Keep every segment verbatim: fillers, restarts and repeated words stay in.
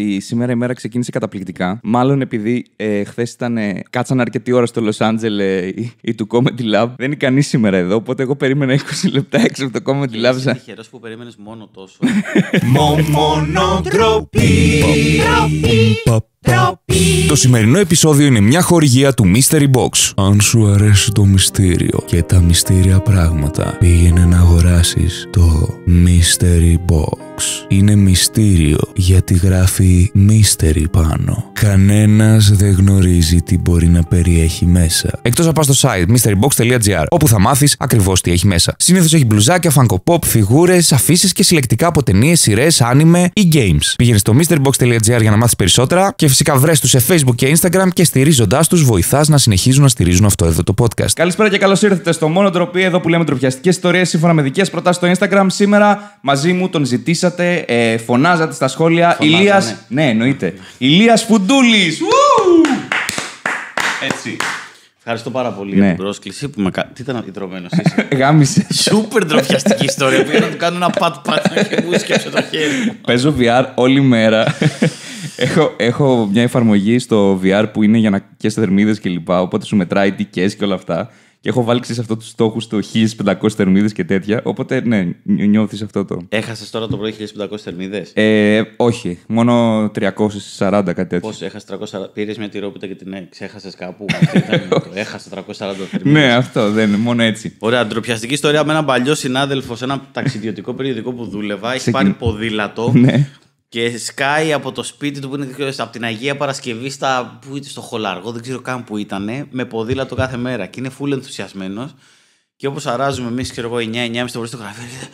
ότι σήμερα η μέρα ξεκίνησε καταπληκτικά. Μάλλον επειδή ε, χθες ήταν. Κάτσαν αρκετή ώρα στο Los Angeles ή του Comedy Lab. Δεν είναι κανείς σήμερα εδώ, οπότε εγώ περίμενα είκοσι λεπτά έξω από το Comedy Lab. Είσαι τυχερός που περίμενες μόνο τόσο. Μόνο Ντροπή. Το σημερινό επεισόδιο είναι μια χορηγία του Mystery Box. Αν σου αρέσει το μυστήριο και τα μυστήρια πράγματα, πήγαινε να αγοράσεις το Mystery Box. Είναι μυστήριο γιατί γράφει mystery πάνω. Κανένας δεν γνωρίζει τι μπορεί να περιέχει μέσα. Εκτός να πας στο site mystery box τελεία τζι άρ, όπου θα μάθεις ακριβώς τι έχει μέσα. Συνήθως έχει μπλουζάκια, Funko Pop, φιγούρες, αφήσεις και συλλεκτικά από ταινίες, σειρές, άνιμε ή games. Πήγαινε στο mystery box τελεία τζι άρ για να μάθεις περισσότερα και φυσικά βρες τους σε Facebook και Instagram και στηρίζοντάς τους βοηθάς να συνεχίζουν να στηρίζουν αυτό εδώ το podcast. Καλησπέρα και καλώς ήρθατε στο Μόνο Ντροπή, εδώ που λέμε ντροπιαστικές ιστορίες σύμφωνα με δικές προτάσεις στο Instagram. Σήμερα μαζί μου τον ζητήσατε, ε, φωνάζατε στα σχόλια. Φωνάζα, Ηλίας. Ναι, ναι εννοείται. Ηλίας Φουντούλης. Έτσι. Ευχαριστώ πάρα πολύ ναι. για την πρόσκληση που με κάνει. Τι ήταν αντιτρωμένο, εσύ. Γάμισε. Σούπερ ντροπιαστική ιστορία. Πήγα να του κάνω ένα πατ-πατ και μου έσκεψε το χέρι μου. Παίζω βι αρ όλη μέρα. Έχω, έχω μια εφαρμογή στο βι αρ που είναι για να και σε θερμίδες και λοιπά. Οπότε σου μετράει τικές και όλα αυτά. Και έχω βάλει σε αυτό τους στόχους το χίλιες πεντακόσιες θερμίδες και τέτοια. Οπότε ναι, νιώθεις αυτό το. Έχασες τώρα το πρωί χίλιες πεντακόσιες θερμίδες. Ε, όχι, μόνο τριακόσιες σαράντα κάτι τέτοιο. Πώς, έχασες τριακόσια σαράντα. Πήρες μια τυρόπιτα και την ξέχασες κάπου. Έχασες τριακόσιες σαράντα θερμίδες. Ναι, αυτό δεν είναι, μόνο έτσι. Ωραία, ντροπιαστική ιστορία με έναν παλιό συνάδελφο σε ένα ταξιδιωτικό περιοδικό που δούλευα. Έχει πάρει ποδήλατο. Και σκάει από το σπίτι του που είναι από την Αγία Παρασκευή στα, που στο Χολαργό, δεν ξέρω καν που ήτανε, με ποδήλατο κάθε μέρα. Και είναι φουλ ενθουσιασμένος. Και όπως αράζουμε εμείς, ξέρω εγώ, εννιά εννιά και μισή το βράδυ στο γραφείο,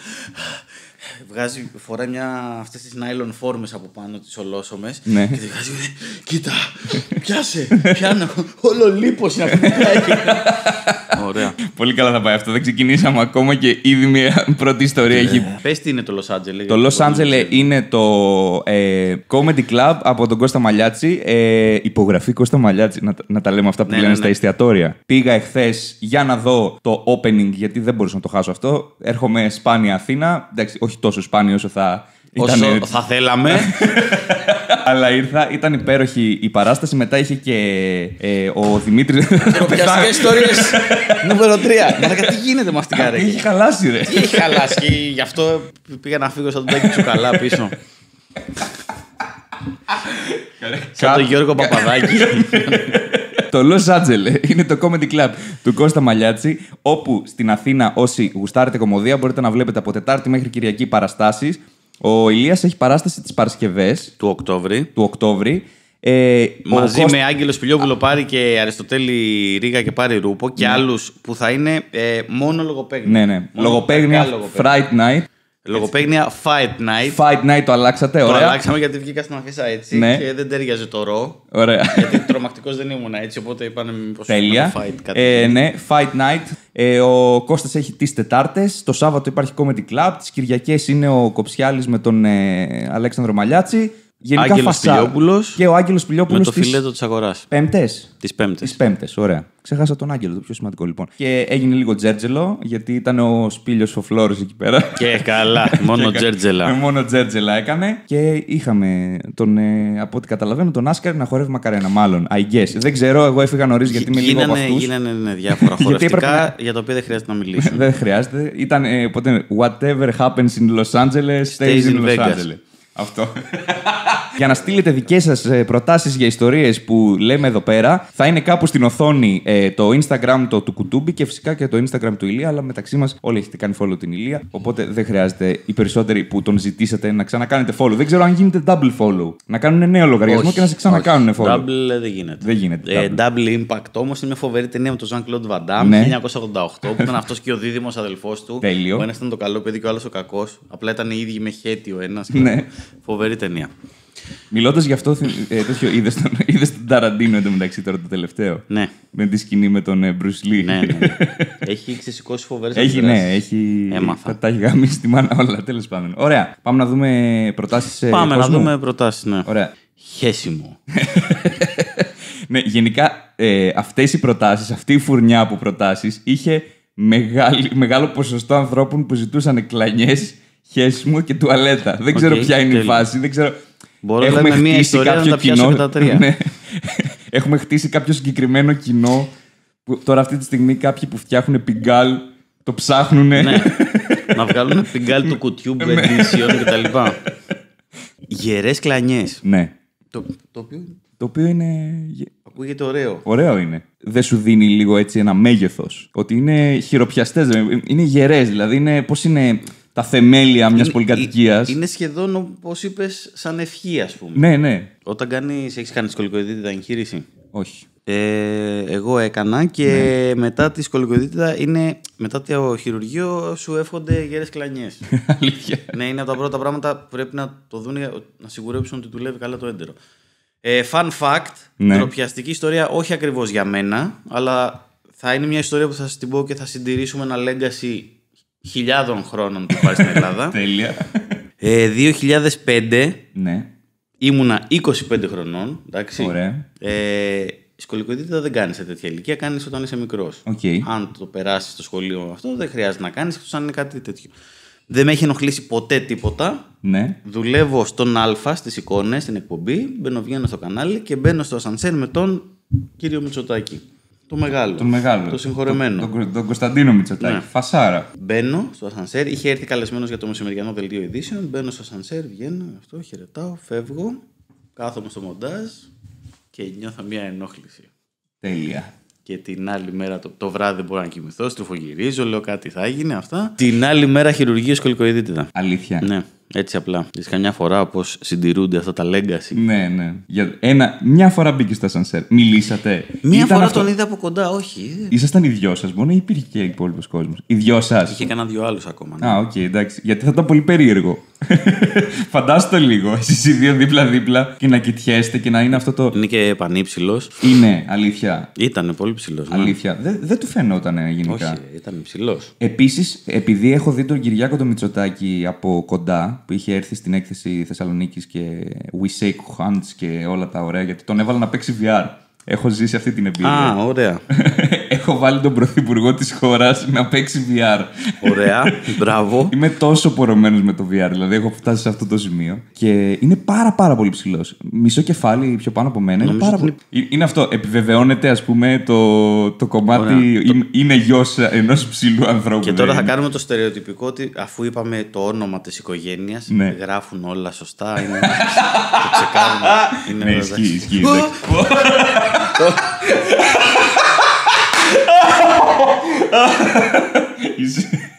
βγάζει, φοράει μια αυτές τις νάιλον φόρμες από πάνω, τις ολόσωμες. Ναι. Και τη βγάζει, κοίτα, πιάσε, πιάνω, όλο λίπος είναι αυτή. Ωραία. Πολύ καλά θα πάει αυτό. Δεν ξεκινήσαμε ακόμα και ήδη μια πρώτη ιστορία έχει. Πες τι είναι το Los Angeles. Το Los Angeles είναι το ε, Comedy Club από τον Κώστα Μαλιάτση. Ε, υπογραφή Κώστα Μαλιάτση. Να, να τα λέμε αυτά που ναι, λένε ναι, στα ναι. εστιατόρια. Πήγα εχθές για να δω το opening γιατί δεν μπορούσα να το χάσω αυτό. Έρχομαι σπάνια Αθήνα. Εντάξει, όχι τόσο σπάνιο όσο θα. Όσο ήταν... θα θέλαμε. Αλλά ήρθα, ήταν υπέροχη η παράσταση. Μετά είχε και ε, ο Δημήτρης. Ντροπιαστικές ιστορίες. Νούμερο τρία. Μα τι γίνεται με αυτήν την καρέκλα. Είχε χαλάσει, ρε. Είχε χαλάσει. Και γι' αυτό πήγα να φύγω σαν τον Τάκη Τσουκαλά πίσω. Σαν τον Γιώργο Παπαδάκη. Το Los Angeles είναι το Comedy Club του Κώστα Μαλιάτση, όπου στην Αθήνα όσοι γουστάρετε κομμωδία μπορείτε να βλέπετε από Τετάρτη μέχρι Κυριακή παραστάσεις. Ο Ηλίας έχει παράσταση τις Παρασκευές του Οκτώβρη. Του Οκτώβρη. Ε, Μαζί Κώστα... με Άγγελο Σπηλιόπουλο Πάρη και Αριστοτέλη Ρίγα και Πάρι Ρούπο και ναι. άλλους που θα είναι ε, μόνο λογοπαίγνια. Ναι, ναι. Λογοπαίγνια, Fright Night. Λογοπαίγνια, Fight Night. Fight Night το αλλάξατε, ωραία. Το αλλάξαμε γιατί βγήκα στην αφίσα έτσι ναι. και δεν τέριαζε το ρο. Ωραία. Γιατί τρομακτικός δεν ήμουν έτσι, οπότε είπανε μήπως τέλεια. Fight, κάτι ε, ναι, Fight Night. Ε, ο Κώστας έχει τις Τετάρτες. Το Σάββατο υπάρχει Comedy Club. Τις Κυριακές είναι ο Κοψιάλης με τον ε, Αλέξανδρο Μαλιάτση. Γενικά Άγγελος Πυλιόπουλος. Και ο Άγγελος Πυλιόπουλος. Με το φιλέτο της αγοράς. Πέμπτες. Τις Πέμπτες. Τις Πέμπτες, ωραία. Ξέχασα τον Άγγελο, το πιο σημαντικό λοιπόν. Και έγινε λίγο τζέρτζελο, γιατί ήταν ο Σπήλιος ο Φλόρος εκεί πέρα. Και καλά, μόνο τζέρτζελα. Μόνο τζέρτζελα έκανε. Και είχαμε, τον, ε, από ό,τι καταλαβαίνω, τον Άσκαρη να χορεύει μακαρένα. Μάλλον, I guess. Δεν ξέρω, εγώ έφυγα νωρίς γιατί είμαι λίγο από αυτούς. Γίνανε ναι, διάφορα χορευτικά για τα οποία δεν χρειάζεται να μιλήσουμε. Δεν χρειάζεται. Ήταν ε, ποτέ, whatever happens in Los Angeles, stays in, in Los Angeles. Αυτό. Για να στείλετε δικές σας προτάσεις για ιστορίες που λέμε εδώ πέρα, θα είναι κάπου στην οθόνη ε, το Instagram το, του Κουτούμπι και φυσικά και το Instagram του Ηλία. Αλλά μεταξύ μας όλοι έχετε κάνει follow την Ηλία. Οπότε δεν χρειάζεται οι περισσότεροι που τον ζητήσατε να ξανακάνετε follow. Δεν ξέρω αν γίνεται double follow. Να κάνουν νέο λογαριασμό όχι, και να σε ξανακάνουν όχι. follow. Double δεν γίνεται. Δεν γίνεται double. Ε, double Impact όμως είναι μια φοβερή ταινία με τον Ζαν Κλοντ Βαντάμ ναι. χίλια εννιακόσια ογδόντα οκτώ που ήταν αυτός και ο δίδυμος αδελφός του. Τέλειο. Ο ένας ήταν το καλό παιδί και ο άλλος ο κακός. Απλά ήταν οι ίδιοι με χέτι ο ένας. Ναι. Φοβερή ταινία. Μιλώντας γι' αυτό, ε, τέτοιο είδες τον, τον Ταραντίνο εντωμεταξύ τώρα το τελευταίο. Ναι. Με τη σκηνή με τον Μπρους Λι. Ναι, ναι, ναι. Έχει ξεσηκώσει φοβερές αντιδράσεις. Έχει, ναι, έχει. Έμαθα. Τα έχει γαμίσει τη μάνα όλα, τέλος πάντων. Ωραία. Πάμε να δούμε προτάσεις. Πάμε κόσμου. να δούμε προτάσεις, ναι. Ωραία. Χέσιμο. Ναι, γενικά ε, αυτές οι προτάσεις, αυτή η φουρνιά από προτάσεις είχε μεγάλη, μεγάλο ποσοστό ανθρώπων που ζητούσαν κλανιές, χέσιμο και τουαλέτα. Δεν ξέρω okay, ποια είναι τέλει. η φάση. Δεν ξέρω... Μπορώ να λέμε μια ιστορία να τα πιάσω και τα τρία. Ναι. Έχουμε χτίσει κάποιο συγκεκριμένο κοινό. Που τώρα αυτή τη στιγμή κάποιοι που φτιάχνουν πιγκάλ το ψάχνουνε. Ναι. Να βγάλουν πιγκάλ του κουτιού, μπεντήσιον κτλ. Γερές κλανιές. Ναι. Το, το, οποίο... το οποίο είναι. Ακούγεται ωραίο. Ωραίο είναι. Δεν σου δίνει λίγο έτσι ένα μέγεθος. Ότι είναι χειροπιαστές. Είναι γερές. Δηλαδή είναι, πώς είναι τα θεμέλια μιας πολυκατοικίας. Είναι σχεδόν όπως είπες, σαν ευχή, ας πούμε. Ναι, ναι. Όταν κάνεις. Έχεις κάνει σκολικοειδίτιδα εγχείρηση? Όχι. Ε, εγώ έκανα και ναι. μετά τη σκολικοειδίτιδα είναι. Μετά το χειρουργείο σου εύχονται γερές κλανιές. Αλήθεια. Ναι, είναι από τα πρώτα πράγματα που πρέπει να το δουν, να σιγουρέψουν ότι δουλεύει καλά το έντερο. Ε, fun fact, ναι. Ντροπιαστική ιστορία, όχι ακριβώς για μένα, αλλά θα είναι μια ιστορία που θα σας την πω και θα συντηρήσουμε ένα legacy χιλιάδων χρόνων που πάει στην Ελλάδα. Τέλεια. Ε, δύο χιλιάδες πέντε ναι. ήμουνα είκοσι πέντε χρονών. Εντάξει. Ωραία. Ε, σκολικοειδίτιδα δεν κάνεις σε τέτοια ηλικία, κάνεις όταν είσαι μικρός. Okay. Αν το περάσεις στο σχολείο αυτό, δεν χρειάζεται να κάνεις, εκτός αν είναι κάτι τέτοιο. Δεν με έχει ενοχλήσει ποτέ τίποτα. Ναι. Δουλεύω στον Α, στις εικόνες, στην εκπομπή. Μπαίνω, βγαίνω στο κανάλι και μπαίνω στο ασανσέρ με τον κύριο Μητσοτάκη. Το μεγάλο. Το, μεγάλο. το συγχωρεμένο. Τον το, το, το Κωνσταντίνο Μητσοτάκη. Ναι. Φασάρα. Μπαίνω στο ασανσέρ. Είχε έρθει καλεσμένος για το μεσημεριανό δελτίο ειδήσεων. Μπαίνω στο ασανσέρ, βγαίνω, αυτό, χαιρετάω, φεύγω. Κάθομαι στο μοντάζ και νιώθω μια ενόχληση. Τέλεια. Και την άλλη μέρα, το, το βράδυ δεν μπορώ να κοιμηθώ, στροφογυρίζω, λέω κάτι θα έγινε, αυτά. Την άλλη μέρα χειρουργείο σκολικοειδίτιδα. Αλήθεια. Ναι, έτσι απλά. Δεις καμιά φορά πώς συντηρούνται αυτά τα legacy. Ναι, ναι. Για ένα, μια φορά μπήκε στα ασανσέρ. Μιλήσατε. Μια Ήταν φορά αυτό... τον είδα από κοντά, όχι. Ήσασταν οι δυο σας μόνο ή υπήρχε και υπόλοιπο κόσμο? Οι δυο σας. Είχε κανένα δυο άλλους ακόμα. Ναι. Α, οκ, okay, εντάξει. Γιατί θα ήταν πολύ περίεργο. Φαντάστε λίγο, εσείς οι δύο δίπλα-δίπλα και να κοιτιέστε και να είναι αυτό το. Είναι και πανύψηλος. Είναι, αλήθεια. Ήτανε πολύ ψηλός. Αλήθεια. Δεν δε του φαινόταν γενικά. Όχι, ήταν ψηλός. Επίσης, επειδή έχω δει τον Κυριάκο τον Μητσοτάκη από κοντά, που είχε έρθει στην έκθεση Θεσσαλονίκης και We Shake Hands και όλα τα ωραία, γιατί τον έβαλα να παίξει βι αρ. Έχω ζήσει αυτή την εμπειρία. Α, ωραία. Έχω βάλει τον πρωθυπουργό της χώρας να παίξει βι αρ. Ωραία, μπράβο. Είμαι τόσο πορωμένος με το βι αρ, δηλαδή έχω φτάσει σε αυτό το σημείο. Και είναι πάρα πάρα πολύ ψηλός. Μισό κεφάλι πιο πάνω από μένα. Είναι, πάρα πολύ... είναι αυτό, επιβεβαιώνεται ας πούμε το, το κομμάτι. Ωραία. Είναι γιος ενός ψηλού ανθρώπου. Και τώρα θα κάνουμε το στερεοτυπικό ότι αφού είπαμε το όνομα της οικογένειας, ναι. γράφουν όλα σωστά. Είναι... το ξεκάρουμε. Είναι ναι, ισχύει, ισχύει.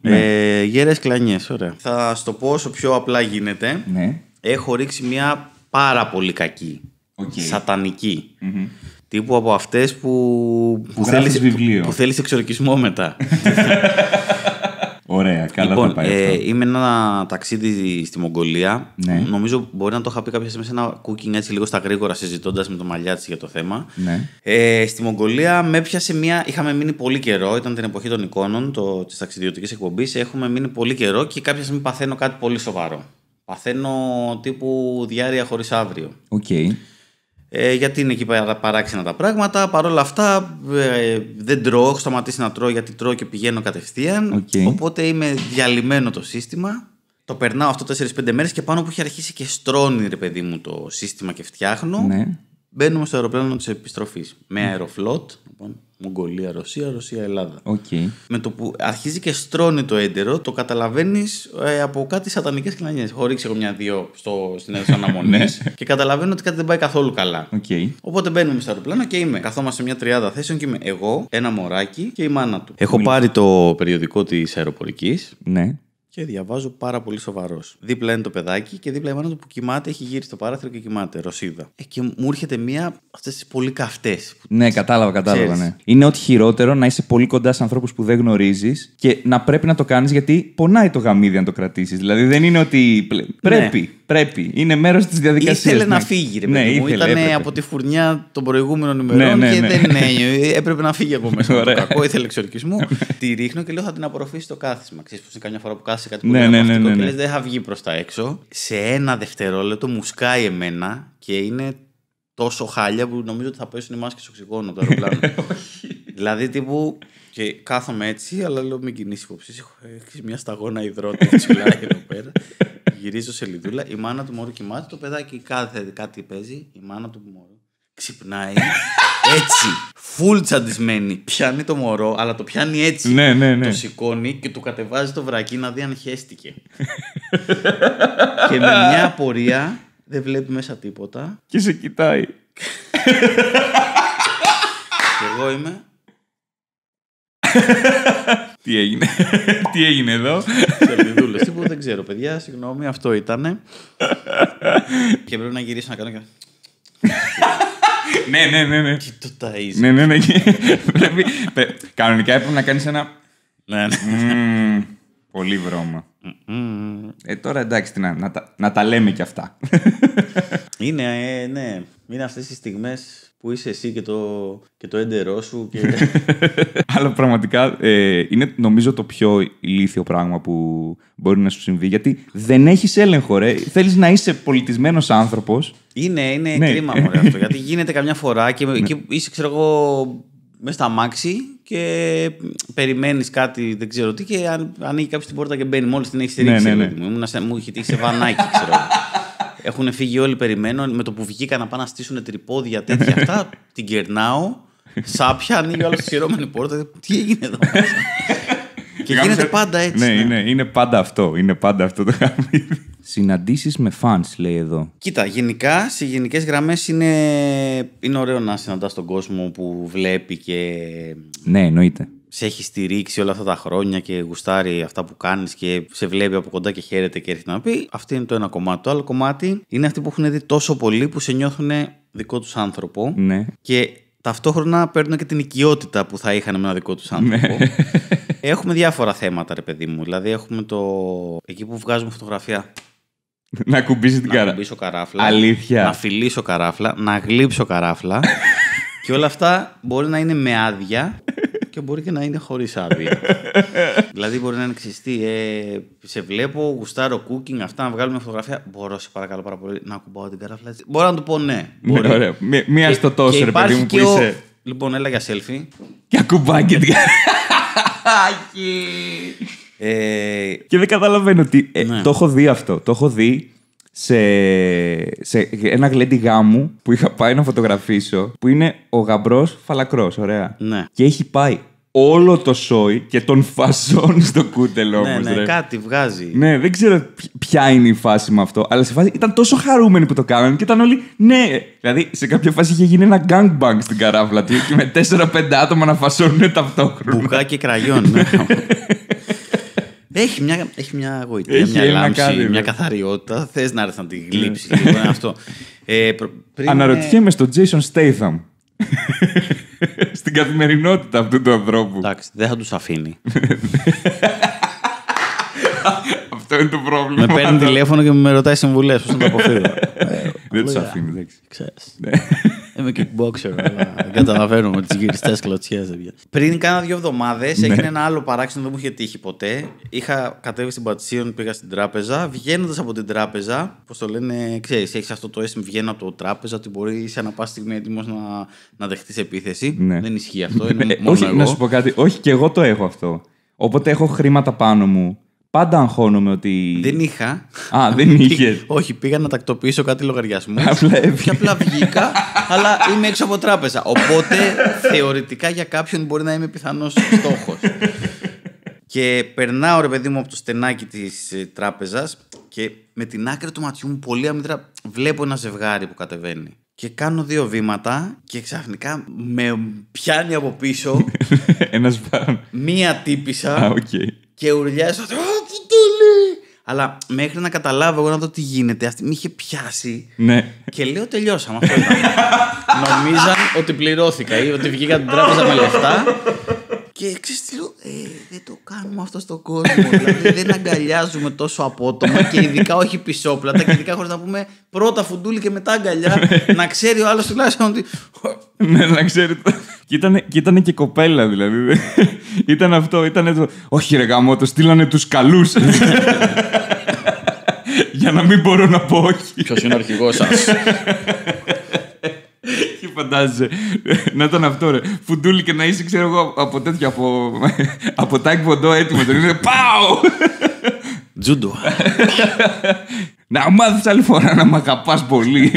ε, γέρες κλανιές, ωραία. Θα στο πω όσο πιο απλά γίνεται. Ναι. Έχω ρίξει μια πάρα πολύ κακή okay. σατανική mm-hmm. τύπου από αυτές που που, που, θέλεις, βιβλίο. που, που θέλεις εξορκισμό μετά. Ωραία, καλά λοιπόν, θα πάει ε, αυτό. Είμαι ένα ταξίδι στη Μογκολία. Ναι. Νομίζω μπορεί να το είχα πει κάποια στιγμή σε ένα cooking έτσι λίγο στα γρήγορα, συζητώντας με τον Μαλιάτσι για το θέμα. Ναι. Ε, στη Μογκολία με έπιασε μια. Είχαμε μείνει πολύ καιρό, ήταν την εποχή των εικόνων, το... τη ταξιδιωτική εκπομπή. Έχουμε μείνει πολύ καιρό και κάποια στιγμή παθαίνω κάτι πολύ σοβαρό. Παθαίνω τύπου διάρρεια χωρίς αύριο. Okay. Ε, γιατί είναι εκεί παράξενα τα πράγματα. Παρ' όλα αυτά ε, δεν τρώω. Έχω σταματήσει να τρώω γιατί τρώω και πηγαίνω κατευθείαν. Okay. Οπότε είμαι διαλυμένο το σύστημα. Το περνάω αυτό τέσσερις πέντε μέρες και πάνω που έχει αρχίσει και στρώνει ρε παιδί μου το σύστημα και φτιάχνω. Ναι. Μπαίνουμε στο αεροπλάνο της επιστροφής. Με αεροφλότ. Λοιπόν, Μογγολία, Ρωσία, Ρωσία, Ελλάδα. Okay. Με το που αρχίζει και στρώνει το έντερο, το καταλαβαίνεις ε, από κάτι σατανικές κλανιές. Έχω ρίξει εγώ μια-δύο στην αίθουσα αναμονής και καταλαβαίνω ότι κάτι δεν πάει καθόλου καλά. Okay. Οπότε μπαίνουμε στο αεροπλάνο και είμαι. Καθόμαστε σε μια τριάδα θέσεων και είμαι εγώ, ένα μωράκι και η μάνα του. Έχω πάρει το περιοδικό της αεροπορικής. Ναι. Και διαβάζω πάρα πολύ σοβαρός. Δίπλα είναι το παιδάκι και δίπλα η μάνα του που κοιμάται, έχει γύρει στο παράθυρο και κοιμάται. Ρωσίδα. Ε, και μου έρχεται μία αυτές τις πολύ καυτές. Ναι, κατάλαβα, κατάλαβα. Ναι. Είναι ό,τι χειρότερο να είσαι πολύ κοντά σε ανθρώπους που δεν γνωρίζεις και να πρέπει να το κάνεις γιατί πονάει το γαμίδι αν το κρατήσεις. Δηλαδή δεν είναι ότι. Πρέπει. Ναι. Πρέπει. Είναι μέρος της διαδικασίας. Ήθελε να φύγει, ρε παιδί μου. Ήταν από τη φουρνιά των προηγούμενων ημερών ναι, ναι, ναι. και δεν έπρεπε να φύγει από μέσα. Το κακό, ήθελε εξορκισμό. Τη ρίχνω και λέω θα την απορροφήσει το κάθισμα. Ξέρεις, πως καμιά φορά που κάθισε κάτι που ναι, ναι, ναι, ναι, ναι. δεν θα βγει προς τα έξω. Σε ένα δευτερόλεπτο μου σκάει εμένα και είναι τόσο χάλια που νομίζω ότι θα πέσουν οι μάσκες οξυγόνου από το αεροπλάνο. Δηλαδή τύπου. Και κάθομαι έτσι, αλλά λέω μην κινήσει υποψή. Έχω μια σταγόνα υδρότη που τσουλάει εδώ πέρα. γυρίζω σελίδουλα, η μάνα του μωρού κοιμάται, το παιδάκι κάθε κάτι παίζει, η μάνα του μωρού ξυπνάει έτσι, φουλ τσαντισμένη, πιάνει το μωρό, αλλά το πιάνει έτσι, ναι, ναι, ναι. Το σηκώνει και του κατεβάζει το βρακί να δει αν χέστηκε. Και με μια απορία δεν βλέπει μέσα τίποτα. Και σε κοιτάει. Και εγώ είμαι... Τι έγινε, τι έγινε εδώ. Σελιδούλες, τίποτα δεν ξέρω, παιδιά, συγγνώμη, αυτό ήτανε. Και πρέπει να γυρίσω να κάνω και... Ναι, ναι, ναι, ναι. Και το ταΐζει. Ναι, ναι, ναι. Πρέπει... Κανονικά έπρεπε να κάνεις ένα... Ναι, ναι. Mm, πολύ βρώμα. Mm-hmm. Ε, τώρα εντάξει, να, να, τα, να τα λέμε κι αυτά. Είναι, ε, ναι. Είναι αυτές οι στιγμές που είσαι εσύ και το, και το έντερό σου. Και... Αλλά πραγματικά ε, είναι νομίζω το πιο ηλίθιο πράγμα που μπορεί να σου συμβεί. Γιατί δεν έχεις έλεγχο, ρε. Θέλεις να είσαι πολιτισμένος άνθρωπος. Είναι, είναι ναι. Κρίμα μωρέ αυτό. Γιατί γίνεται καμιά φορά και, ναι. Και είσαι, ξέρω εγώ, μέσα στα αμάξι και περιμένεις κάτι, δεν ξέρω τι. Και αν, ανοίγει κάποιος την πόρτα και μπαίνει, μόλις την έχεις ρίξει. Ναι, ναι, ναι. Ήμουν, μου είχε τύχει σε βανάκι, ξέρω εγώ. Έχουν φύγει όλοι, περιμένω. Με το που βγήκα να πάνε να στήσουν τρυπόδια, τέτοια αυτά, την κερνάω. Σάπια, ανοίγει άλλο στη χειρώμενη πόρτα. Τι έγινε εδώ. Και γίνεται πάντα έτσι. Ναι, ναι. Είναι, είναι πάντα αυτό. Είναι πάντα αυτό το χαμίδι. Συναντήσεις με φανς, λέει εδώ. Κοίτα, γενικά, σε γενικές γραμμές είναι, είναι ωραίο να συναντάς τον κόσμο που βλέπει και. Ναι, εννοείται. Σε έχει στηρίξει όλα αυτά τα χρόνια και γουστάρει αυτά που κάνεις και σε βλέπει από κοντά και χαίρεται και έρχεται να πει. Αυτό είναι το ένα κομμάτι. Το άλλο κομμάτι είναι αυτοί που έχουν δει τόσο πολύ που σε νιώθουν δικό τους άνθρωπο. Ναι. Και ταυτόχρονα παίρνουν και την οικειότητα που θα είχαν με ένα δικό τους άνθρωπο. Ναι. Έχουμε διάφορα θέματα, ρε παιδί μου. Δηλαδή, έχουμε το. Εκεί που βγάζουμε φωτογραφία. Να κουμπίσει την καρά... καράφλα. Αλήθεια. Να φιλήσω καράφλα. Να γλύψω καράφλα. Και όλα αυτά μπορεί να είναι με άδεια. Και μπορεί και να είναι χωρίς άδεια. Δηλαδή μπορεί να είναι ξυστή. Ε, σε βλέπω, γουστάρω cooking, αυτά, να βγάλουμε φωτογραφία. Μπορώ, σε παρακαλώ πάρα πολύ, να ακουμπάω την καράφλα. Μπορώ να του πω ναι. Μπορεί. Ωραία. Μία στο τόσο, ρε παιδί μου, που είσαι. Ο... Λοιπόν, έλα για selfie. Και ακουμπάει και την ε... Και δεν καταλαβαίνω ότι. Ε, ναι. Το έχω δει αυτό. Το έχω δει. Σε, σε ένα γλέντι γάμου που είχα πάει να φωτογραφίσω, που είναι ο γαμπρός φαλακρός, ωραία. Ναι. Και έχει πάει όλο το σόι και τον φασώνει στο κούτελο όμως. Ναι, ναι, ρε. Κάτι βγάζει. Ναι, δεν ξέρω ποια είναι η φάση με αυτό, αλλά σε φάση ήταν τόσο χαρούμενοι που το κάνανε και ήταν όλοι ναι. Δηλαδή σε κάποια φάση είχε γίνει ένα gangbang στην καράφλα του και με τέσσερα πέντε άτομα να φασώνουν ταυτόχρονα. Μπουκάκι κραγιών, ναι. Έχει μια, έχει μια γοητεία, έχει μια λάμψη, κάτι, μια καθαριότητα. Θες να έρθει να τη γλύψει. Λοιπόν, αυτό. Ε, προ, πριν αναρωτιέμαι είναι... στο Jason Statham. Στην καθημερινότητα αυτού του ανθρώπου. Εντάξει, δεν θα τους αφήνει. Αυτό είναι το πρόβλημα. Με παίρνει τηλέφωνο και με ρωτάει συμβουλές πώς να το αποφύγω. Δεν τους αφήνει, εντάξει. Ξέρεις. Είμαι kickboxer, αλλά δεν καταλαβαίνουμε τις γυριστές κλωτσιές. Πριν κάνα δύο εβδομάδες έγινε ένα άλλο παράξενο, δεν μου είχε τύχει ποτέ. Είχα κατέβει στην Πατσίων, πήγα στην τράπεζα. Βγαίνοντας από την τράπεζα, πώς το λένε, ξέρεις, έχεις αυτό το αίσθημα, βγαίνω από το τράπεζα, ότι μπορεί σε ανα πάση στιγμή έτοιμος να, να δεχτείς επίθεση. Ναι. Δεν ισχύει αυτό. Είναι ε, μόνο όχι, εγώ. Να σου πω κάτι, όχι και εγώ το έχω αυτό. Όποτε έχω χρήματα πάνω μου. Πάντα αγχώνομαι ότι. Δεν είχα. Α, δεν είχε. Όχι, πήγα να τακτοποιήσω κάτι λογαριασμού. Και απλά βγήκα, αλλά είμαι έξω από τράπεζα. Οπότε θεωρητικά για κάποιον μπορεί να είμαι πιθανός στόχος. Και περνάω, ρε παιδί μου, από το στενάκι της τράπεζας και με την άκρη του ματιού μου, πολύ αμυντρά, βλέπω ένα ζευγάρι που κατεβαίνει. Και κάνω δύο βήματα και ξαφνικά με πιάνει από πίσω. Ένας μπαμ. Μία τύπησα. Okay. Και ουρλιάζω. Αλλά μέχρι να καταλάβω εγώ να δω τι γίνεται, αυτή με είχε πιάσει. Ναι. Και λέω τελειώσαμε. Αυτό ήταν. Νομίζαν ότι πληρώθηκα ή ότι βγήκα την τράπεζα με λεφτά. Και ξέρεις τι λέω, ε, δεν το κάνουμε αυτό στον κόσμο. Δηλαδή δεν αγκαλιάζουμε τόσο απότομα και ειδικά όχι πισόπλατα. Και ειδικά χωρίς να πούμε πρώτα φουντούλη και μετά αγκαλιά. Να ξέρει ο άλλος τουλάχιστον ότι. Ναι, να ξέρει. Και ήταν και κοπέλα δηλαδή. Ήταν αυτό, ήταν το. Όχι, ρε γαμό, το στείλανε τους καλούς. Για να μην μπορώ να πω όχι. Ποιος είναι ο αρχηγός σας. Και φαντάζεσαι να ήταν αυτό, ρε. Φουντούλη και να είσαι, ξέρω εγώ, από τέτοια. Από, από τάκ βοντό έτοιμο. Τον είναι. Πάω! Τζούντο. Να μάθεις άλλη φορά να μ' αγαπάς πολύ.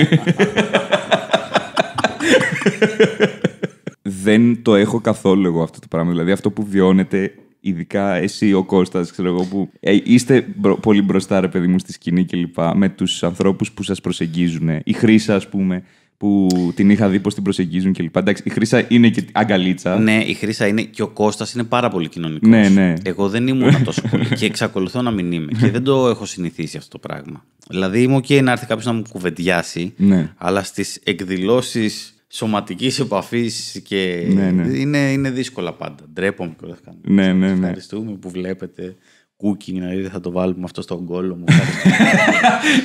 Δεν το έχω καθόλου εγώ αυτό το πράγμα. Δηλαδή αυτό που βιώνετε, ειδικά εσύ ο Κώστας, ξέρω εγώ, που ε, είστε μπρο, πολύ μπροστά ρε παιδί μου στη σκηνή κλπ. Με τους ανθρώπους που σας προσεγγίζουν. Η Χρύσα, ας πούμε, που την είχα δει πως την προσεγγίζουν κλπ. Εντάξει, η Χρύσα είναι και αγκαλίτσα. Ναι, η Χρύσα είναι και ο Κώστας είναι πάρα πολύ κοινωνικός. Ναι, ναι. Εγώ δεν ήμουν τόσο πολύ και εξακολουθώ να μην είμαι. Και δεν το έχω συνηθίσει αυτό το πράγμα. Δηλαδή είμαι ok να έρθει κάποιος να μου κουβεντιάσει, ναι. Αλλά στις εκδηλώσεις σωματικής επαφής και ναι, ναι. Είναι, είναι δύσκολα πάντα. Ντρέπομαι και όλα αυτά. Ναι, ναι, ναι. Ευχαριστούμε που βλέπετε. Κούκινγκ, να δείτε, θα το βάλουμε αυτό στον κόλλο μου.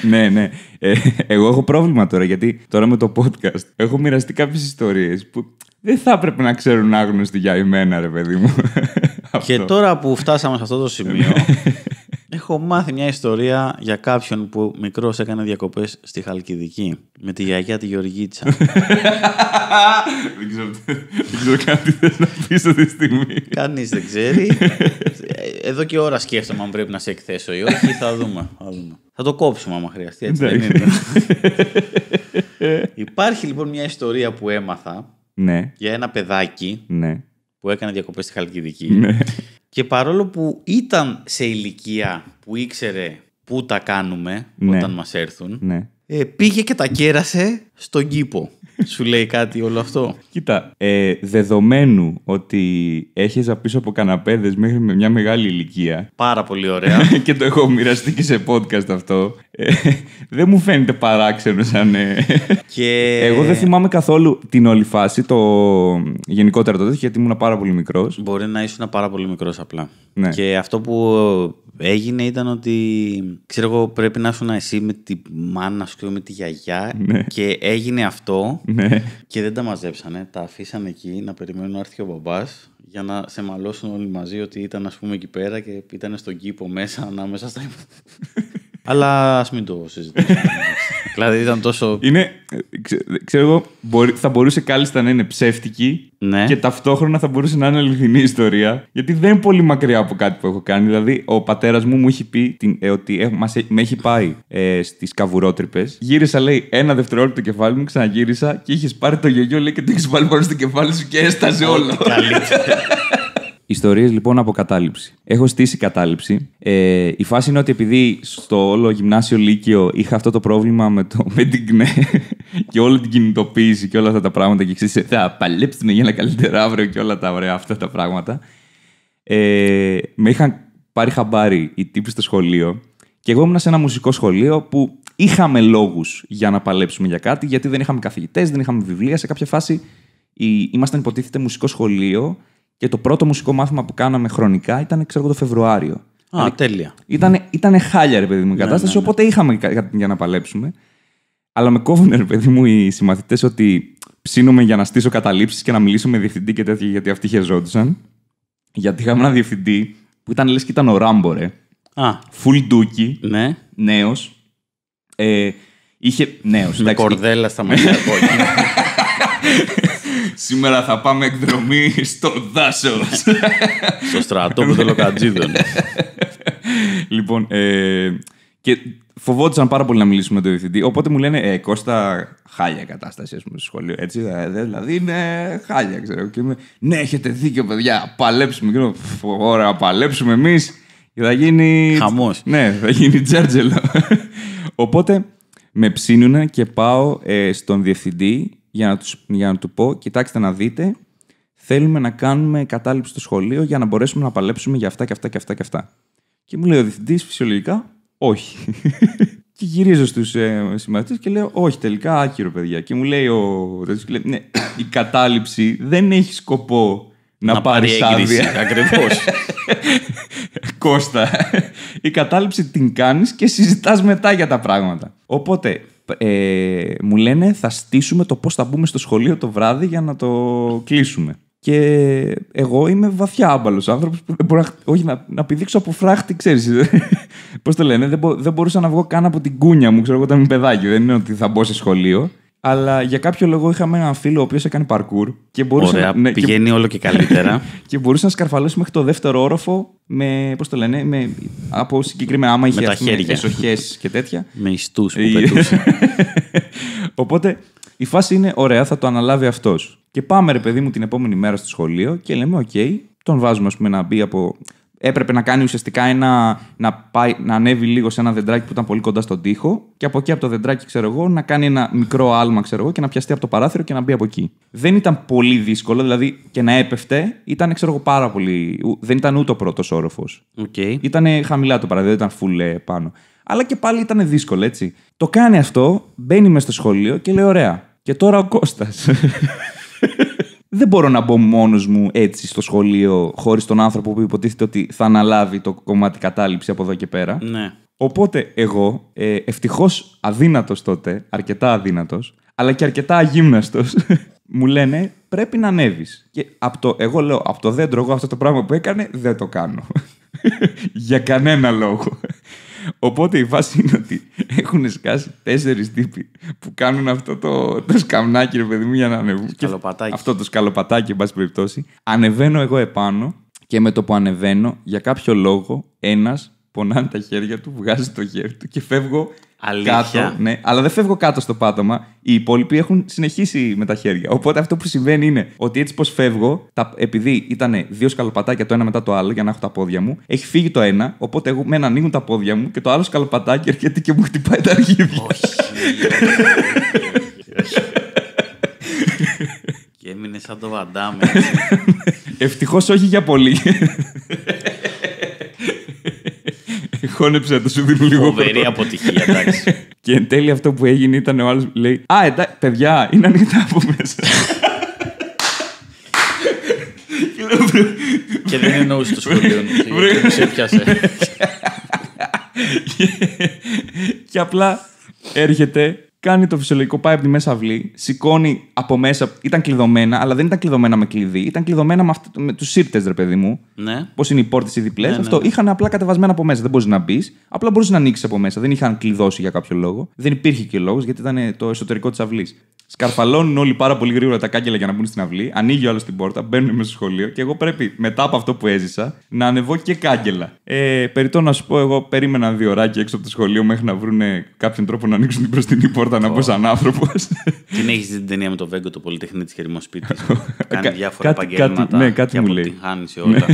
Ναι, ναι. Ε, εγώ έχω πρόβλημα τώρα, γιατί τώρα με το podcast έχω μοιραστεί κάποιες ιστορίες που δεν θα έπρεπε να ξέρουν άγνωστοι για εμένα, ρε παιδί μου. Και τώρα που φτάσαμε σε αυτό το σημείο, έχω μάθει μια ιστορία για κάποιον που μικρός έκανε διακοπές στη Χαλκιδική με τη γιαγιά τη Γεωργίτσα. Δεν ξέρω καν τι θες να πεις αυτή τη στιγμή. Κανείς δεν ξέρει. Εδώ και ώρα σκέφτομαι αν πρέπει να σε εκθέσω ή όχι. Θα δούμε. Θα, δούμε. Θα το κόψουμε άμα χρειαστεί. Έτσι δεν είναι. Υπάρχει λοιπόν μια ιστορία που έμαθα ναι. για ένα παιδάκι ναι. που έκανε διακοπές στη Χαλκιδική. Ναι. Και παρόλο που ήταν σε ηλικία που ήξερε πού τα κάνουμε ναι. όταν μας έρθουν, ναι. ε, πήγε και τα κέρασε στον κήπο. Σου λέει κάτι όλο αυτό? Κοίτα, ε, δεδομένου ότι έχεις πίσω από καναπέδες μέχρι με μια μεγάλη ηλικία. Πάρα πολύ ωραία. Και το έχω μοιραστεί και σε podcast αυτό. Ε, δεν μου φαίνεται παράξενο σαν... Ε. Και... Εγώ δεν θυμάμαι καθόλου την όλη φάση, το γενικότερα το τέτοιο, γιατί ήμουν πάρα πολύ μικρός. Μπορεί να ήσουν πάρα πολύ μικρός απλά. Ναι. Και αυτό που έγινε ήταν ότι, ξέρω εγώ, πρέπει να ήσουν εσύ με τη μάνα σου και με τη γιαγιά ναι. και έγινε αυτό ναι. και δεν τα μαζέψανε, τα αφήσανε εκεί να περιμένουν να έρθει ο μπαμπάς για να σε μαλώσουν όλοι μαζί ότι ήταν, ας πούμε, εκεί πέρα και ήταν στον κήπο μέσα ανάμεσα στα... Αλλά ας μην το συζητήσουμε. Δηλαδή ήταν τόσο... Είναι, ξέ, ξέρω εγώ, μπορεί, θα μπορούσε κάλλιστα να είναι ψεύτικη ναι. και ταυτόχρονα θα μπορούσε να είναι αληθινή ιστορία, γιατί δεν είναι πολύ μακριά από κάτι που έχω κάνει. Δηλαδή ο πατέρας μου μου έχει πει την, ε, ότι ε, μας, με έχει πάει ε, στις καβουρότρυπες. Γύρισα, λέει, ένα δευτερόλεπτο το κεφάλι μου, ξαναγύρισα και είχες πάρει το γιογιό, λέει, και το έχεις βάλει πάνω στο κεφάλι σου και έσταζε όλο. Ιστορίες λοιπόν από κατάληψη. Έχω στήσει κατάληψη. Ε, η φάση είναι ότι επειδή στο όλο γυμνάσιο λύκειο είχα αυτό το πρόβλημα με, το, με την ΚΝΕ και όλη την κινητοποίηση και όλα αυτά τα πράγματα, και ξέρεις, θα παλέψουμε για ένα καλύτερο αύριο και όλα τα ωραία αυτά τα πράγματα. Ε, με είχαν πάρει χαμπάρι οι τύποι στο σχολείο και εγώ ήμουν σε ένα μουσικό σχολείο που είχαμε λόγους για να παλέψουμε για κάτι, γιατί δεν είχαμε καθηγητές, δεν είχαμε βιβλία. Σε κάποια φάση ήμασταν υποτίθεται μουσικό σχολείο. Και το πρώτο μουσικό μάθημα που κάναμε χρονικά ήταν, ξέρω εγώ, το Φεβρουάριο. Α, Άρα, τέλεια. Ήτανε, ήτανε χάλια, ρε παιδί μου, η κατάσταση, ναι, ναι, ναι. οπότε είχαμε κάτι για να παλέψουμε. Αλλά με κόβουνε, ρε παιδί μου, οι συμμαθητές ότι ψήνομαι για να στήσω καταλήψεις και να μιλήσω με διευθυντή και τέτοια, γιατί αυτοί χεζόντουσαν. Γιατί είχαμε έναν διευθυντή που ήταν, λες και ήταν ο Ράμπο, ρε. Α. Φουλ ντούκι. Ναι. Νέος. Ε, είχε. Νέος. Με κορδέλα στα μαλλιά. Σήμερα θα πάμε εκδρομή στο δάσος. Στο στρατόπεδο Λοκατζίδων. Λοιπόν, ε, και φοβόντουσαν πάρα πολύ να μιλήσουμε με τον διευθυντή. Οπότε μου λένε, ε, Κώστα, χάλια κατάσταση, ας πούμε, στο σχολείο. Έτσι, δηλαδή είναι χάλια, ξέρω. Και είμαι, ναι, έχετε δίκιο, παιδιά. Παλέψουμε. Ωραία, παλέψουμε εμείς. Θα γίνει. Χαμός. Ναι, θα γίνει τζέρτζελο. Οπότε με ψήνουνε και πάω ε, στον διευθυντή. Για να, τους, για να του πω, κοιτάξτε να δείτε, θέλουμε να κάνουμε κατάληψη στο σχολείο για να μπορέσουμε να παλέψουμε για αυτά και αυτά και αυτά και αυτά. Και μου λέει ο διευθυντής φυσιολογικά, όχι. Και γυρίζω στους ε, συμμαθητές και λέω, όχι, τελικά άκυρο, παιδιά. Και μου λέει ο Ρεζίκλεπ, ναι, η κατάληψη δεν έχει σκοπό να, να πάρει άδεια. Ακριβώς. Κώστα, η κατάληψη την κάνεις και συζητάς μετά για τα πράγματα. Οπότε... Ε, μου λένε θα στήσουμε το πώς θα μπούμε στο σχολείο το βράδυ για να το κλείσουμε. Και εγώ είμαι βαθιά άμπαλος άνθρωπος που δεν μπορώ να, όχι, να, να πηδήξω από φράχτη, ξέρεις. Πώς το λένε, δεν, μπο, δεν μπορούσα να βγω καν από την κούνια μου, ξέρω εγώ, όταν είμαι παιδάκι. Δεν είναι ότι θα μπω σε σχολείο. Αλλά για κάποιο λόγο είχαμε έναν φίλο ο οποίος έκανε παρκούρ. Και μπορούσε Ωραία, να... ναι, πηγαίνει και... όλο και καλύτερα. Και μπορούσε να σκαρφαλώσει μέχρι το δεύτερο όροφο με, πώς το λένε, με... από συγκεκριμένα άμα είχε με τα χέρια, εσοχές και τέτοια. Με ιστούς που πετούσε. Οπότε η φάση είναι ωραία, θα το αναλάβει αυτός. Και πάμε ρε παιδί μου την επόμενη μέρα στο σχολείο και λέμε οκ, okay, τον βάζουμε ας πούμε, να μπει από... Έπρεπε να κάνει ουσιαστικά ένα, να, πάει, να ανέβει λίγο σε ένα δεντράκι που ήταν πολύ κοντά στον τοίχο και από εκεί από το δεντράκι, ξέρω εγώ, να κάνει ένα μικρό άλμα, ξέρω εγώ, και να πιαστεί από το παράθυρο και να μπει από εκεί. Δεν ήταν πολύ δύσκολο, δηλαδή και να έπεφτε, ήταν, ξέρω εγώ, πάρα πολύ. Δεν ήταν ούτε ο πρώτος όροφος. Okay. Ήταν χαμηλά το παράθυρο, δεν ήταν full πάνω. Αλλά και πάλι ήταν δύσκολο, έτσι. Το κάνει αυτό, μπαίνει μέσα στο σχολείο και λέει: ωραία. Και τώρα ο Κώστας. Δεν μπορώ να μπω μόνος μου έτσι στο σχολείο χωρίς τον άνθρωπο που υποτίθεται ότι θα αναλάβει το κομμάτι κατάληψη από εδώ και πέρα. Ναι. Οπότε εγώ, ε, ευτυχώς αδύνατος τότε, αρκετά αδύνατος, αλλά και αρκετά αγύμναστος, μου λένε πρέπει να ανέβεις. Και από το, εγώ λέω από το δέντρο, εγώ αυτό το πράγμα που έκανε δεν το κάνω. Για κανένα λόγο. Οπότε η φάση είναι ότι έχουν σκάσει τέσσερις τύποι που κάνουν αυτό το, το σκαμνάκι, ρε παιδί μου, για να ανεβούν. Αυτό το σκαλοπατάκι, εν πάση περιπτώσει. Ανεβαίνω εγώ επάνω και με το που ανεβαίνω, για κάποιο λόγο, ένας πονάνε τα χέρια του, βγάζει το χέρι του και φεύγω. Αλήθεια. Κάτω. Ναι, αλλά δεν φεύγω κάτω στο πάτωμα. Οι υπόλοιποι έχουν συνεχίσει με τα χέρια. Οπότε αυτό που συμβαίνει είναι ότι έτσι πως φεύγω, τα, επειδή ήταν δύο σκαλοπατάκια το ένα μετά το άλλο, για να έχω τα πόδια μου, έχει φύγει το ένα. Οπότε εγώ με ανοίγουν τα πόδια μου και το άλλο σκαλοπατάκι έρχεται και μου χτυπάει τα αρχίδια. Όχι. Και έμεινε σαν το Βαντάμ. Ευτυχώς όχι για πολύ. Χώνεψα, το σου δίνω λίγο. Φοβερή αποτυχία, εντάξει. Και εν τέλει αυτό που έγινε ήταν ο άλλος που λέει: α, εντάξει, παιδιά, είναι ανοιχτά από μέσα. Και δεν εννοούσε το σχολείο. Δεν σε πιάσε. Και απλά έρχεται, κάνει το φυσιολογικό, πάει από τη μέσα αυλή, σηκώνει από μέσα. Ήταν κλειδωμένα, αλλά δεν ήταν κλειδωμένα με κλειδί. Ήταν κλειδωμένα με, με τους σύρτες, ρε παιδί μου. Ναι. Πώς είναι οι πόρτες οι διπλές. Ναι, αυτό. Ναι. Είχαν απλά κατεβασμένα από μέσα. Δεν μπορείς να μπεις. Απλά μπορείς να ανοίξεις από μέσα. Δεν είχαν κλειδώσει για κάποιο λόγο. Δεν υπήρχε και λόγος, γιατί ήταν το εσωτερικό της αυλής. Σκαρφαλώνουν όλοι πάρα πολύ γρήγορα τα κάγκελα για να μπουν στην αυλή. Ανοίγει ο άλλος την πόρτα, μπαίνουν μέσα στο σχολείο και εγώ πρέπει μετά από αυτό που έζησα να ανεβώ και κάγκελα. Ε, περιττό να σου πω, εγώ περίμενα δύο ωράκια έξω από το σχολείο μέχρι να βρουν κάποιον τρόπο να ανοίξουν την μπροστινή πόρτα, oh. να μπω σαν άνθρωπος. Την έχεις δει την ταινία με τον Βέγκο, το Πολυτεχνείο της Χερμοσπίτης. Κάνει διάφορα επαγγέλματα. Κάτι, ναι, κάτι και μου λέει. Όλα.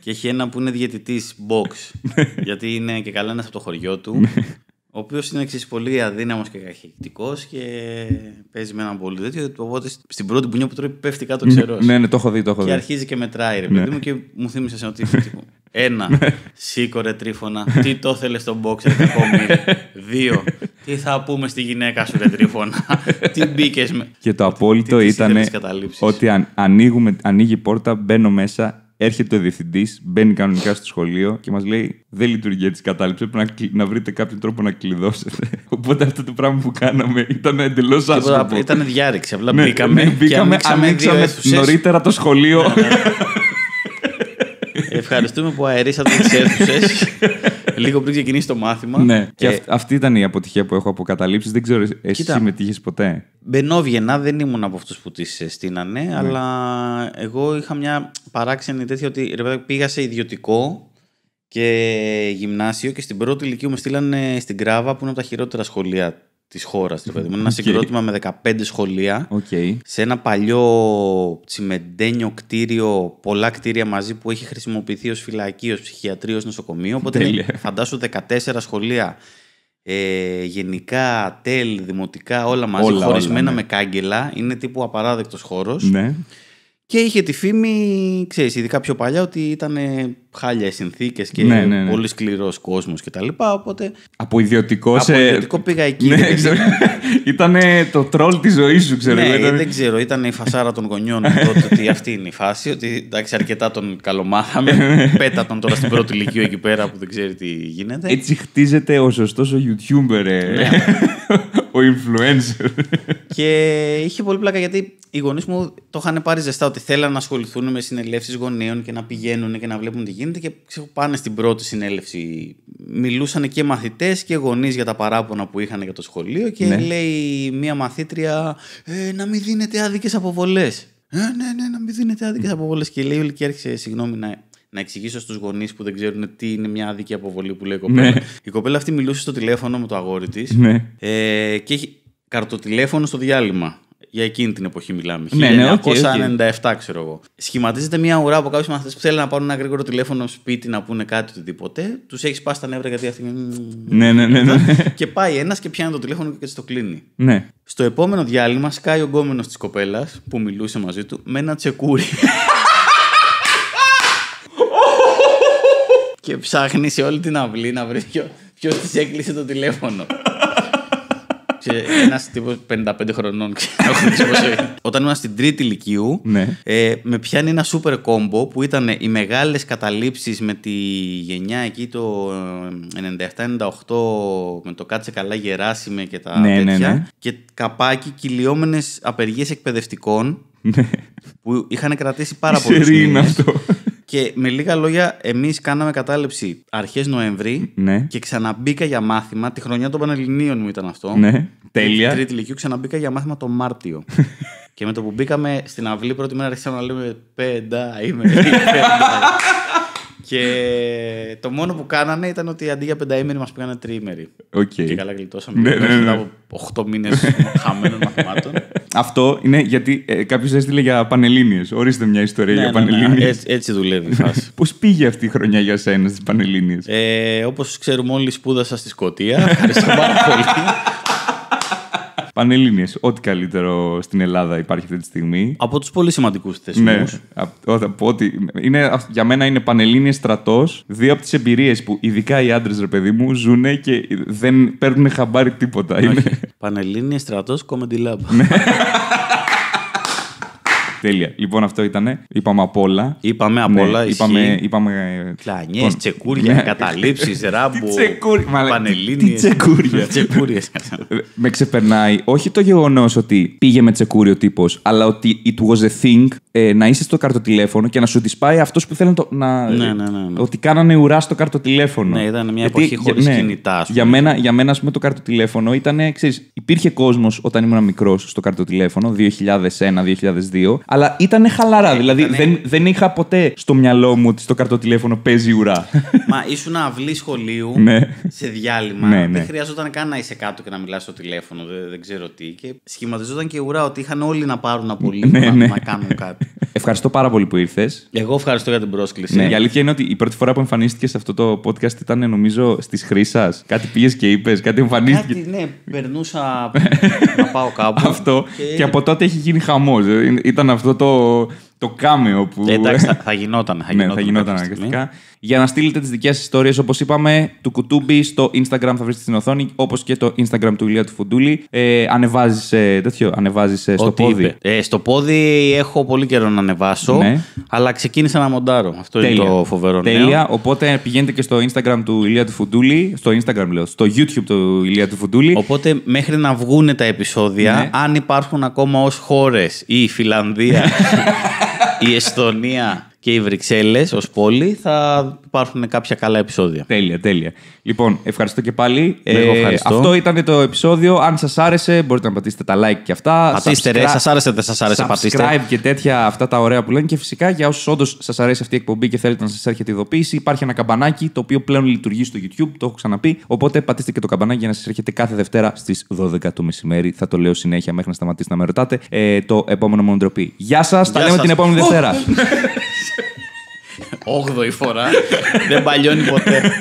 Και έχει ένα που είναι διαιτητής box. Γιατί είναι και καλά ένας από το χωριό του. Ο οποίος είναι εξής πολύ αδύναμος και καχυκτικός και παίζει με έναν πολύ τέτοιο. Οπότε στην πρώτη μπουνιά που τρώει πέφτει κάτω ξερός. Ναι, ναι, το έχω δει, το έχω δει. Και αρχίζει και μετράει, ρε παιδί μου, και μου θύμισε ότι. Ένα, σήκωρε τρίφωνα. Τι το θέλες στον boxer, κακόμοιρε. Δύο, τι θα πούμε στη γυναίκα σου, ρε τρίφωνα. Τι μπήκες με. Και το απόλυτο ήταν ότι ανοίγει η πόρτα, μπαίνω μέσα. Έρχεται ο διευθυντής, μπαίνει κανονικά στο σχολείο και μας λέει: δεν λειτουργεί έτσι η κατάληψη. Πρέπει να, κλει... να βρείτε κάποιον τρόπο να κλειδώσετε. Οπότε αυτό το πράγμα που κάναμε ήταν εντελώς άσχετο. Ήταν διάρρηξη. Απλά μπήκαμε. Ναι, μπήκαμε, και ανοίξαμε νωρίτερα το σχολείο. Ευχαριστούμε που αερίσατε τις αίθουσες λίγο πριν ξεκινήσει το μάθημα. Ναι. Και ε... αυτή ήταν η αποτυχία που έχω από καταλήψεις. Δεν ξέρω, εσύ συμμετείχες ποτέ. Μπαινόβγαινα, δεν ήμουν από αυτούς που τις στείνανε, ναι. αλλά εγώ είχα μια παράξενη τέτοια ότι ρε, πήγα σε ιδιωτικό και γυμνάσιο και στην πρώτη ηλικία μου στείλανε στην Γκράβα που είναι από τα χειρότερα σχολεία της χώρας. Okay. Ένα συγκρότημα με δεκαπέντε σχολεία okay. σε ένα παλιό τσιμεντένιο κτίριο, πολλά κτίρια μαζί που έχει χρησιμοποιηθεί ως φυλακή, ως ψυχιατρίο, ως νοσοκομείο. Οπότε φαντάσου δεκατέσσερα σχολεία ε, γενικά, τέλη, δημοτικά, όλα μαζί, όλα, χωρισμένα όλα, ναι. με κάγκελα. Είναι τύπου απαράδεκτος χώρος. Ναι. Και είχε τη φήμη, ξέρεις, ειδικά πιο παλιά, ότι ήταν χάλια οι συνθήκες και ναι, ναι, ναι. πολύ σκληρός κόσμος κτλ. Οπότε. Από ιδιωτικό σε. Από ιδιωτικό πήγα εκεί. Ναι, ήταν το τρόλ της ζωής σου, ξέρω. Ναι, ήταν... δεν ξέρω. Ήταν η φασάρα των γονιών τότε, ότι αυτή είναι η φάση. Ότι εντάξει, αρκετά τον καλομάθαμε. Πέτα τον τώρα στην πρώτη ηλικία εκεί πέρα που δεν ξέρει τι γίνεται. Έτσι χτίζεται ο σωστός ο YouTuber. Ναι. Ο influencer. Και είχε πολύ πλάκα γιατί οι γονείς μου το είχαν πάρει ζεστά ότι θέλαν να ασχοληθούν με συνελεύσεις γονέων και να πηγαίνουν και να βλέπουν τι γίνεται. Και ξέρω, πάνε στην πρώτη συνέλευση. Μιλούσαν και μαθητές και γονείς για τα παράπονα που είχαν για το σχολείο. Και ναι. λέει μία μαθήτρια ε, να μην δίνετε άδικες αποβολές. Ε, ναι, ναι, να μην δίνετε άδικες αποβολές. Και λέει όλη και έρχεσαι, συγγνώμη, να. Να εξηγήσω στους γονείς που δεν ξέρουν τι είναι μια άδικη αποβολή που λέει η κοπέλα. Ναι. Η κοπέλα αυτή μιλούσε στο τηλέφωνο με το αγόρι της ναι. ε, και έχει καρτοτηλέφωνο στο διάλειμμα. Για εκείνη την εποχή μιλάμε. Ναι, ναι, okay, χίλια εννιακόσια ενενήντα επτά, okay. ξέρω εγώ. Σχηματίζεται μια ουρά από κάποιους μαθητές που θέλουν να πάρουν ένα γρήγορο τηλέφωνο σπίτι να πούνε κάτι οτιδήποτε. Τους έχει σπάσει τα νεύρα γιατί αυτή. Ναι, ναι, ναι. ναι. Και πάει ένας και πιάνει το τηλέφωνο και το κλείνει. Ναι. Στο επόμενο διάλειμμα σκάει ο γκόμενος της κοπέλας που μιλούσε μαζί του με ένα τσεκούρι. Και ψάχνει σε όλη την αυλή να βρει ποιος της έκλεισε το τηλέφωνο. Ένας τύπος πενήντα πέντε χρονών. Όταν ήμουν στην τρίτη λυκείου, ναι. ε, με πιάνει ένα super κόμπο που ήταν οι μεγάλες καταλήψεις με τη γενιά εκεί το ενενήντα επτά ενενήντα οκτώ με το κάτσε καλά γεράσιμε και τα ναι, τέτοια. Ναι, ναι. Και καπάκι κυλιόμενες απεργίες εκπαιδευτικών ναι. που είχαν κρατήσει πάρα πολλούς μήνες. Και με λίγα λόγια, εμείς κάναμε κατάληψη αρχές Νοέμβρη ναι. και ξαναμπήκα για μάθημα. Τη χρονιά των Πανελληνίων μου ήταν αυτό. Ναι. Τέλεια. Τρίτη λυκείου ξαναμπήκα για μάθημα το Μάρτιο. Και με το που μπήκαμε στην αυλή, πρώτη μέρα αρχίσαμε να λέμε πέντα είμαι. Πέντα. Και το μόνο που κάνανε ήταν ότι αντί για πενταήμερη μας πήγανε τριήμερη. Okay. Και καλά γλιτώσαμε. Ναι, ναι, ναι. από οκτώ μήνες χαμένων μαθημάτων. Αυτό είναι γιατί ε, κάποιος έστειλε για Πανελλήνιες. Ορίστε μια ιστορία ναι, για Πανελλήνιες. Ναι, ναι. Έτσι, έτσι δουλεύει η φάση. Πώς πήγε αυτή η χρονιά για σένα στις Πανελλήνιες? Ε, όπως ξέρουμε όλοι σπούδασα στη Σκωτία. Ευχαριστώ πάρα πολύ. Πανελλήνιες, ό,τι καλύτερο στην Ελλάδα υπάρχει αυτή τη στιγμή. Από τους πολύ σημαντικούς θεσμούς. Ναι, για μένα είναι Πανελλήνιες στρατός. Δύο από τις εμπειρίες που ειδικά οι άντρες, ρε παιδί μου, ζουνε και δεν παίρνουν χαμπάρι τίποτα. Πανελλήνιες στρατός, Comedy Lab. Τέλεια. Λοιπόν, αυτό ήτανε. Είπαμε απ' όλα. Είπαμε απ' όλα. Ναι, είπαμε. είπαμε... Κλανιές, τσεκούρια, καταλήψεις, ράμπο. Πανελλήνιες. Τσεκούρια. Τσεκούριες. Με ξεπερνάει όχι το γεγονός ότι πήγε με τσεκούριο τύπος, αλλά ότι it was a thing ε, να είσαι στο καρτοτηλέφωνο και να σου τη πάει αυτός που θέλει να. Ναι, ναι, ναι, ναι. Ότι κάνανε ουρά στο καρτοτηλέφωνο. Ναι, ήταν μια εποχή γιατί, χωρίς ναι, κινητά. Ας πούμε. Για μένα, για μένα ας πούμε, το καρτοτηλέφωνο ήταν. Ξέρεις, υπήρχε κόσμος όταν ήμουν μικρός στο καρτοτηλέφωνο δύο χιλιάδες ένα δύο χιλιάδες δύο. Αλλά ήταν χαλαρά. Ε, δηλαδή ήτανε... δεν, δεν είχα ποτέ στο μυαλό μου ότι στο καρτοτηλέφωνο παίζει ουρά. Μα ήσουν αυλή σχολείου σε διάλειμμα. Ναι, ναι. Δεν χρειαζόταν καν να είσαι κάτω και να μιλάς στο τηλέφωνο. Δεν, δεν ξέρω τι. Και σχηματιζόταν και ουρά ότι είχαν όλοι να πάρουν από λίγο ναι, να, ναι. να κάνουν κάτι. Ευχαριστώ πάρα πολύ που ήρθες. Εγώ ευχαριστώ για την πρόσκληση. Ναι. Η αλήθεια είναι ότι η πρώτη φορά που εμφανίστηκες σε αυτό το podcast ήταν νομίζω στις Χρύσας. Κάτι πήγες και είπες, κάτι εμφανίστηκες. Κάτι, ναι, περνούσα να πάω κάπου. Αυτό. Και... και από τότε έχει γίνει χαμός. Ήταν αυτό το. Το κάμεο που. Εντάξει, θα γινόταν. Θα γινόταν, ναι, θα γινόταν αναγκαστικά. Για να στείλετε τις δικές σας ιστορίες, όπως είπαμε, του Κουτούμπι στο Instagram θα βρείτε στην οθόνη, όπως και το Instagram του Ηλία του Φουντούλη. Ε, ανεβάζεις ε, τέτοιο, ανεβάζεις ε, στο Ό, πόδι. Ε, στο πόδι έχω πολύ καιρό να ανεβάσω, ναι. αλλά ξεκίνησα να μοντάρω. Αυτό τέλεια. Είναι το φοβερό νέο. Τέλεια. Οπότε πηγαίνετε και στο Instagram του Ηλία του Φουντούλη, στο Instagram λέω, στο YouTube του Ηλία του Φουντούλη. Οπότε μέχρι να βγουν τα επεισόδια, ναι. αν υπάρχουν ακόμα ως χώρες ή η Φιλανδία. Η Εστονία και οι Βρυξέλλες ως πόλη θα υπάρχουν κάποια καλά επεισόδια. Τέλεια, τέλεια. Λοιπόν, ευχαριστώ και πάλι. Εγώ ευχαριστώ. Ε, αυτό ήταν το επεισόδιο. Αν σας άρεσε, μπορείτε να πατήσετε τα like και αυτά. Πατήστε, subscribe, ρε, σας άρεσε, δεν σας άρεσε, subscribe πατήστε. Και τέτοια αυτά τα ωραία που λένε. Και φυσικά για όσους όντως σας αρέσει αυτή η εκπομπή και θέλετε να σας έρχεται ειδοποίηση, υπάρχει ένα καμπανάκι το οποίο πλέον λειτουργεί στο YouTube, το έχω ξαναπεί. Οπότε πατήστε και το καμπανάκι για να σας έρχεται κάθε Δευτέρα στις δώδεκα το μεσημέρι. Θα το λέω συνέχεια μέχρι να σταματήσετε να με ρωτάτε. Ε, το επόμενο Μόνο Ντροπή. Γεια σας, τα λέμε την επόμενη Δευτέρα. Όγδοη φορά. Δεν παλιώνει ποτέ.